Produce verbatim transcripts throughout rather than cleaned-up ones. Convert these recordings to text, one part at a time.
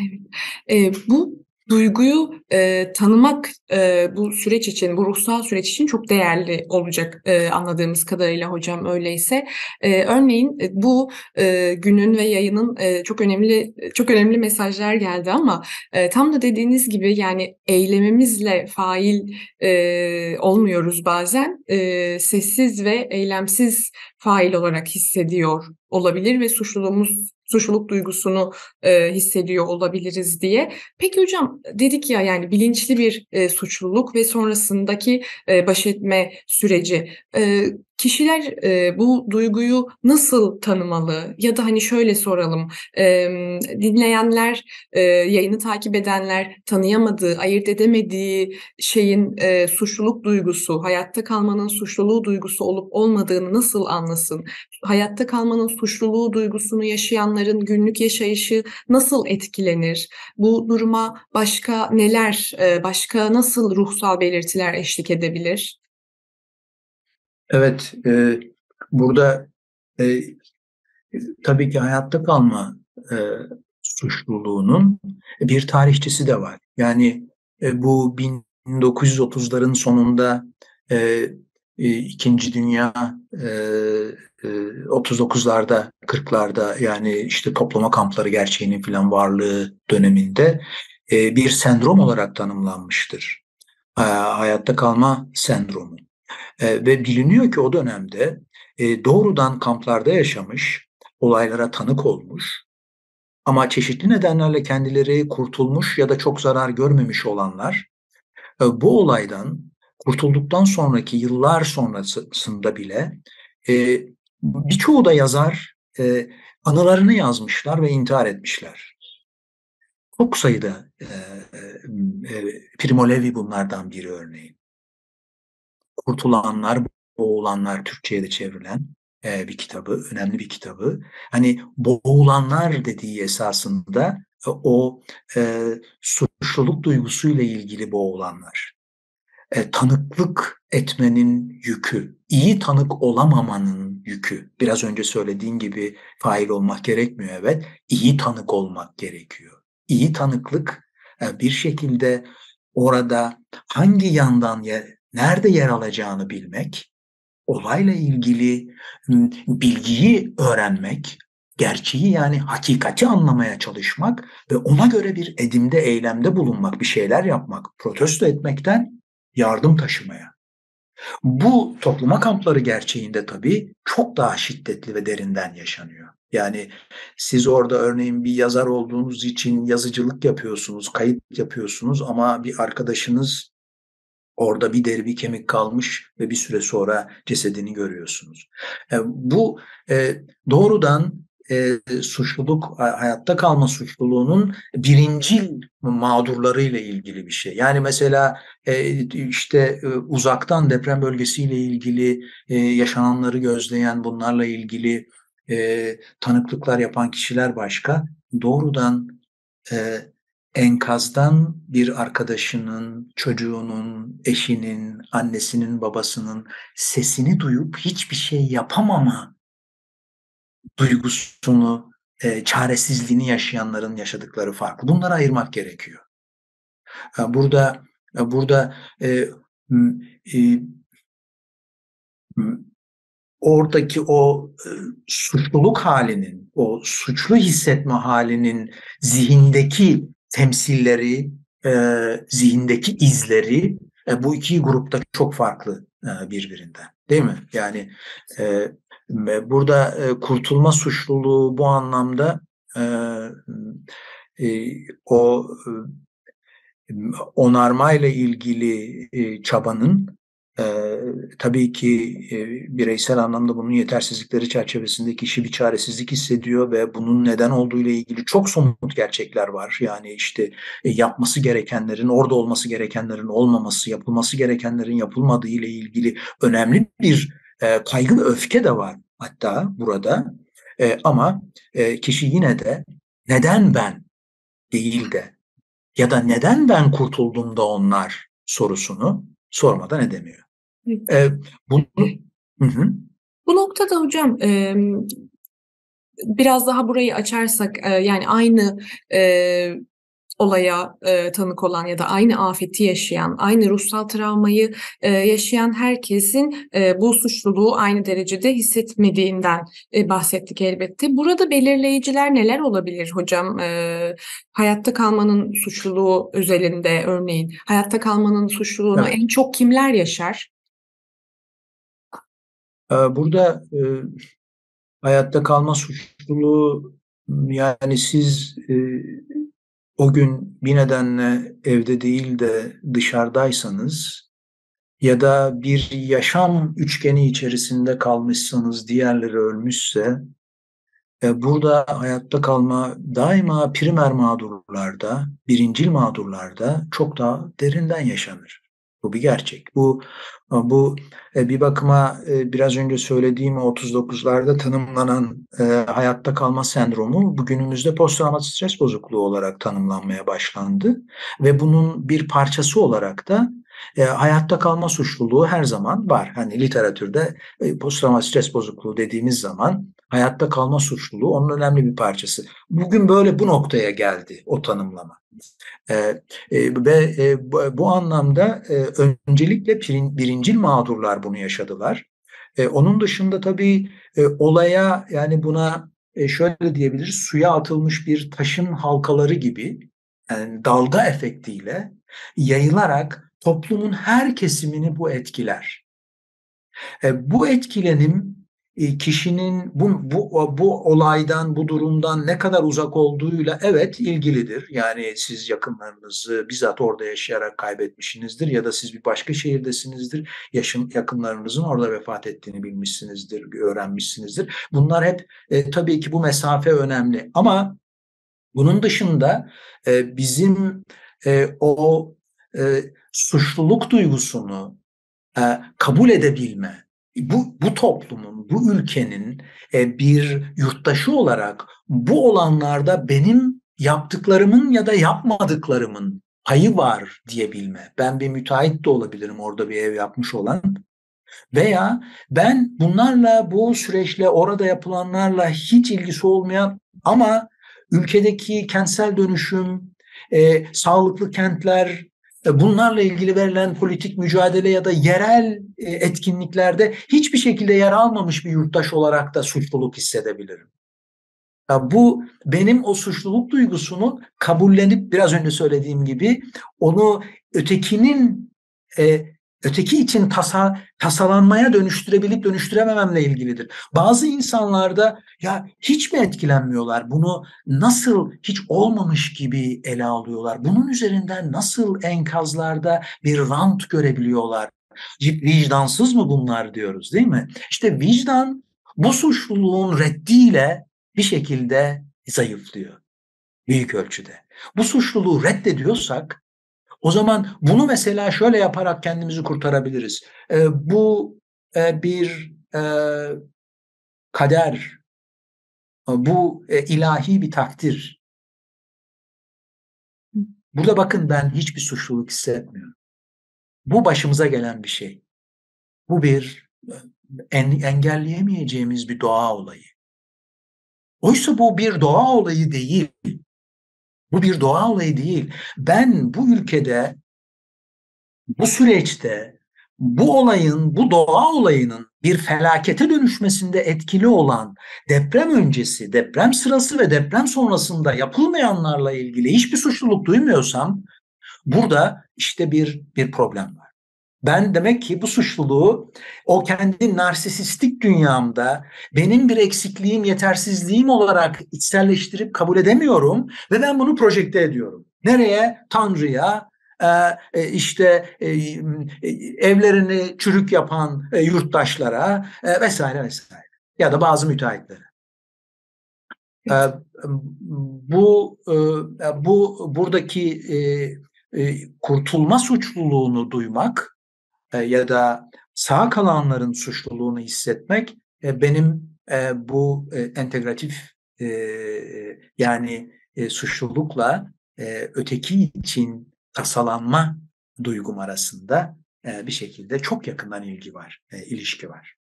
Evet. Eee, bu duyguyu eee, tanımak eee, bu süreç için, bu ruhsal süreç için çok değerli olacak eee, anladığımız kadarıyla hocam öyleyse. Eee, örneğin e, bu eee, günün ve yayının eee, çok önemli çok önemli mesajlar geldi ama eee, tam da dediğiniz gibi yani eylemimizle fail eee, olmuyoruz bazen. Eee, sessiz ve eylemsiz fail olarak hissediyor olabilir ve suçluluğumuz suçluluk duygusunu eee, hissediyor olabiliriz diye. Peki hocam dedik ya yani bilinçli bir e, suçluluk ve sonrasındaki e, baş etme süreci. E, kişiler e, bu duyguyu nasıl tanımalı? Ya da hani şöyle soralım. E, dinleyenler, e, yayını takip edenler tanıyamadığı, ayırt edemediği şeyin e, suçluluk duygusu, hayatta kalmanın suçluluğu duygusu olup olmadığını nasıl anlasın? Hayatta kalmanın suçluluğu duygusunu yaşayanların günlük yaşayışı nasıl etkilenir? Bu duruma başka neler, e, başka nasıl ruhsal belirtiler eşlik edebilir? Evet, e, burada e, tabii ki hayatta kalma e, suçluluğunun bir tarihçesi de var. Yani e, bu bin dokuz yüz otuzların sonunda e, e, İkinci Dünya e, e, otuz dokuzlarda, kırklarda yani işte toplama kampları gerçeğinin filan varlığı döneminde e, bir sendrom olarak tanımlanmıştır. E, hayatta kalma sendromu. E, ve biliniyor ki o dönemde e, doğrudan kamplarda yaşamış, olaylara tanık olmuş ama çeşitli nedenlerle kendileri kurtulmuş ya da çok zarar görmemiş olanlar e, bu olaydan kurtulduktan sonraki yıllar sonrasında bile e, birçoğu da yazar, e, anılarını yazmışlar ve intihar etmişler. Çok sayıda e, e, Primo Levi bunlardan biri örneğin. Kurtulanlar, Boğulanlar Türkçe'ye de çevrilen e, bir kitabı, önemli bir kitabı. Hani boğulanlar dediği esasında e, o e, suçluluk duygusuyla ilgili boğulanlar. E, tanıklık etmenin yükü, iyi tanık olamamanın yükü. Biraz önce söylediğin gibi fail olmak gerekmiyor, evet. İyi tanık olmak gerekiyor. İyi tanıklık e, bir şekilde orada hangi yandan yer nerede yer alacağını bilmek, olayla ilgili bilgiyi öğrenmek, gerçeği yani hakikati anlamaya çalışmak ve ona göre bir edimde, eylemde bulunmak, bir şeyler yapmak, protesto etmekten yardım taşımaya. Bu toplama kampları gerçeğinde tabii çok daha şiddetli ve derinden yaşanıyor. Yani siz orada örneğin bir yazar olduğunuz için yazıcılık yapıyorsunuz, kayıt yapıyorsunuz ama bir arkadaşınız orada bir deri bir kemik kalmış ve bir süre sonra cesedini görüyorsunuz. E, bu e, doğrudan e, suçluluk, hayatta kalma suçluluğunun birincil mağdurlarıyla ilgili bir şey. Yani mesela e, işte e, uzaktan deprem bölgesiyle ilgili e, yaşananları gözleyen, bunlarla ilgili e, tanıklıklar yapan kişiler başka. Doğrudan e, enkazdan bir arkadaşının, çocuğunun, eşinin, annesinin, babasının sesini duyup hiçbir şey yapamama duygusunu, e, çaresizliğini yaşayanların yaşadıkları farklı. Bunları ayırmak gerekiyor. E, Burada e, burada e, m- e, m- oradaki o e, suçluluk halinin, o suçlu hissetme halinin zihindeki temsilleri, e, zihindeki izleri e, bu iki grupta çok farklı e, birbirinden. Değil mi? Yani e, e, burada e, kurtulma suçluluğu bu anlamda e, e, o e, onarmayla ilgili e, çabanın e, tabii ki e, bireysel anlamda bunun yetersizlikleri çerçevesinde kişi bir çaresizlik hissediyor ve bunun neden olduğu ile ilgili çok somut gerçekler var. Yani işte e, yapması gerekenlerin, orada olması gerekenlerin olmaması, yapılması gerekenlerin yapılmadığı ile ilgili önemli bir e, kaygı ve öfke de var hatta burada. E, ama e, kişi yine de neden ben değil de ya da neden ben kurtuldum da onlar sorusunu sormadan edemiyor. Evet. E, bunu, Hı hı. Bu noktada hocam e, biraz daha burayı açarsak e, yani aynı e, olaya e, tanık olan ya da aynı afeti yaşayan, aynı ruhsal travmayı e, yaşayan herkesin e, bu suçluluğu aynı derecede hissetmediğinden e, bahsettik elbette. Burada belirleyiciler neler olabilir hocam? E, hayatta kalmanın suçluluğu özelinde örneğin, hayatta kalmanın suçluluğunu evet. en çok kimler yaşar? Burada e, hayatta kalma suçluluğu, yani siz e, o gün bir nedenle evde değil de dışarıdaysanız ya da bir yaşam üçgeni içerisinde kalmışsanız, diğerleri ölmüşse, e, burada hayatta kalma daima primer mağdurlarda, birincil mağdurlarda çok daha derinden yaşanır. Bu bir gerçek. Bu bu bir bakıma biraz önce söylediğim otuz dokuzlarda tanımlanan e, hayatta kalma sendromu bugünümüzde posttraumatik stres bozukluğu olarak tanımlanmaya başlandı ve bunun bir parçası olarak da e, hayatta kalma suçluluğu her zaman var. Hani literatürde e, posttraumatik stres bozukluğu dediğimiz zaman hayatta kalma suçluluğu onun önemli bir parçası. Bugün böyle bu noktaya geldi o tanımlama. Ee, e, ve e, bu, bu anlamda e, öncelikle pirin, birincil mağdurlar bunu yaşadılar. E, onun dışında tabii e, olaya, yani buna e, şöyle diyebiliriz, suya atılmış bir taşın halkaları gibi, yani dalga efektiyle yayılarak toplumun her kesimini bu etkiler. E, bu etkilenim kişinin bu, bu, bu olaydan, bu durumdan ne kadar uzak olduğuyla evet ilgilidir. Yani siz yakınlarınızı bizzat orada yaşayarak kaybetmişsinizdir ya da siz bir başka şehirdesinizdir, yaşın, yakınlarınızın orada vefat ettiğini bilmişsinizdir, öğrenmişsinizdir. Bunlar hep e, tabii ki bu mesafe önemli, ama bunun dışında e, bizim e, o e, suçluluk duygusunu e, kabul edebilme, Bu, bu toplumun, bu ülkenin e, bir yurttaşı olarak bu olanlarda benim yaptıklarımın ya da yapmadıklarımın payı var diyebilme. Ben bir müteahhit de olabilirim, orada bir ev yapmış olan, veya ben bunlarla, bu süreçle, orada yapılanlarla hiç ilgisi olmayan ama ülkedeki kentsel dönüşüm, e, sağlıklı kentler, bunlarla ilgili verilen politik mücadele ya da yerel etkinliklerde hiçbir şekilde yer almamış bir yurttaş olarak da suçluluk hissedebilirim. Ya bu benim o suçluluk duygusunu kabullenip, biraz önce söylediğim gibi, onu ötekinin e, öteki için tasa, tasalanmaya dönüştürebilip dönüştüremememle ilgilidir. Bazı insanlarda ya hiç mi etkilenmiyorlar? Bunu nasıl hiç olmamış gibi ele alıyorlar? Bunun üzerinden nasıl enkazlarda bir rant görebiliyorlar? Vicdansız mı bunlar diyoruz, değil mi? İşte vicdan bu suçluluğun reddiyle bir şekilde zayıflıyor büyük ölçüde. Bu suçluluğu reddediyorsak, o zaman bunu mesela şöyle yaparak kendimizi kurtarabiliriz. E, bu e, bir e, kader, bu e, ilahi bir takdir. Burada bakın, ben hiçbir suçluluk hissetmiyorum. Bu başımıza gelen bir şey. Bu bir en, engelleyemeyeceğimiz bir doğa olayı. Oysa bu bir doğa olayı değil. Bu bir doğa olayı değil. Ben bu ülkede, bu süreçte, bu olayın, bu doğa olayının bir felakete dönüşmesinde etkili olan, deprem öncesi, deprem sırası ve deprem sonrasında yapılmayanlarla ilgili hiçbir suçluluk duymuyorsam, burada işte bir bir problem var. Ben demek ki bu suçluluğu o kendi narsistik dünyamda benim bir eksikliğim, yetersizliğim olarak içselleştirip kabul edemiyorum ve ben bunu projekte ediyorum. Nereye? Tanrı'ya, işte evlerini çürük yapan yurttaşlara vesaire vesaire, ya da bazı müteahhitlere. Evet. Bu bu buradaki kurtulma suçluluğunu duymak ya da sağ kalanların suçluluğunu hissetmek benim bu entegratif, yani suçlulukla öteki için tasalanma duygum arasında bir şekilde çok yakından ilgi var, ilişki var.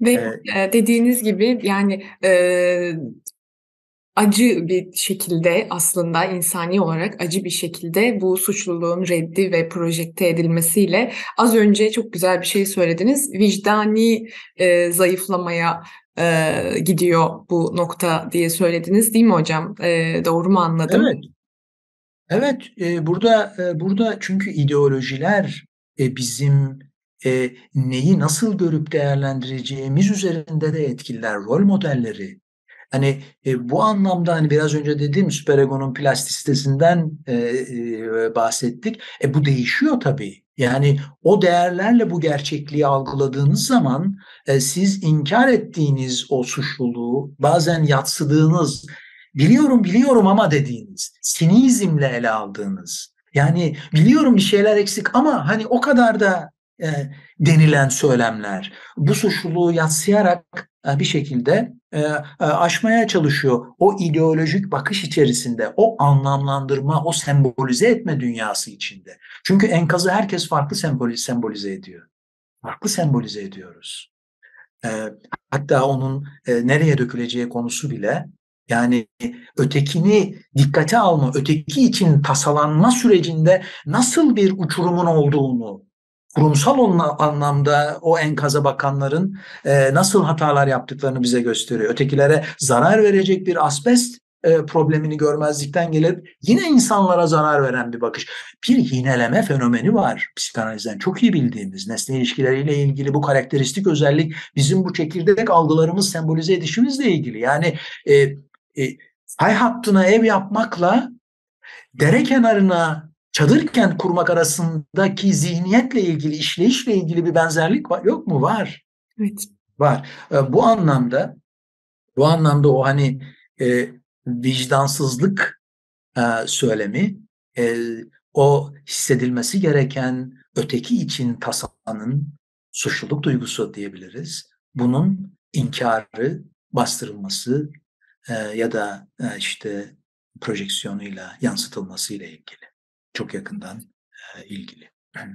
Ve e, dediğiniz gibi yani e, acı bir şekilde aslında insani olarak acı bir şekilde bu suçluluğun reddi ve projekte edilmesiyle az önce çok güzel bir şey söylediniz. Vicdani e, zayıflamaya e, gidiyor bu nokta diye söylediniz değil mi hocam? E, doğru mu anladım? Evet. Evet, e, burada e, burada çünkü ideolojiler e, bizim e, neyi nasıl görüp değerlendireceğimiz üzerinde de etkiler, rol modelleri. Hani e, bu anlamda hani biraz önce dediğim süper egonun plastisitesinden e, e, bahsettik. E, bu değişiyor tabii. Yani o değerlerle bu gerçekliği algıladığınız zaman e, siz inkar ettiğiniz o suçluluğu, bazen yadsıdığınız, biliyorum biliyorum ama dediğiniz, sinizmle ele aldığınız, yani biliyorum bir şeyler eksik ama hani o kadar da e, denilen söylemler bu suçluluğu yadsıyarak e, bir şekilde e, e, aşmaya çalışıyor. O ideolojik bakış içerisinde, o anlamlandırma, o sembolize etme dünyası içinde. Çünkü enkazı herkes farklı sembolize, sembolize ediyor. Farklı sembolize ediyoruz. E, hatta onun e, nereye döküleceği konusu bile, yani ötekini dikkate alma, öteki için tasalanma sürecinde nasıl bir uçurumun olduğunu, kurumsal anlamda o enkaza bakanların e, nasıl hatalar yaptıklarını bize gösteriyor. Ötekilere zarar verecek bir asbest e, problemini görmezlikten gelip yine insanlara zarar veren bir bakış. Bir yineleme fenomeni var psikanalizden çok iyi bildiğimiz. Nesne ilişkileriyle ilgili bu karakteristik özellik bizim bu çekirdek algılarımız, sembolize edişimizle ilgili. Yani e, E, hay hattına ev yapmakla dere kenarına çadır kent kurmak arasındaki zihniyetle ilgili, işleyişle ilgili bir benzerlik var, yok mu? Var. Evet. Var. E, bu anlamda bu anlamda o hani e, vicdansızlık e, söylemi, e, o hissedilmesi gereken öteki için tasalanın, suçluluk duygusu diyebiliriz. Bunun inkarı, bastırılması ya da işte projeksiyonuyla yansıtılmasıyla ilgili. Çok yakından ilgili.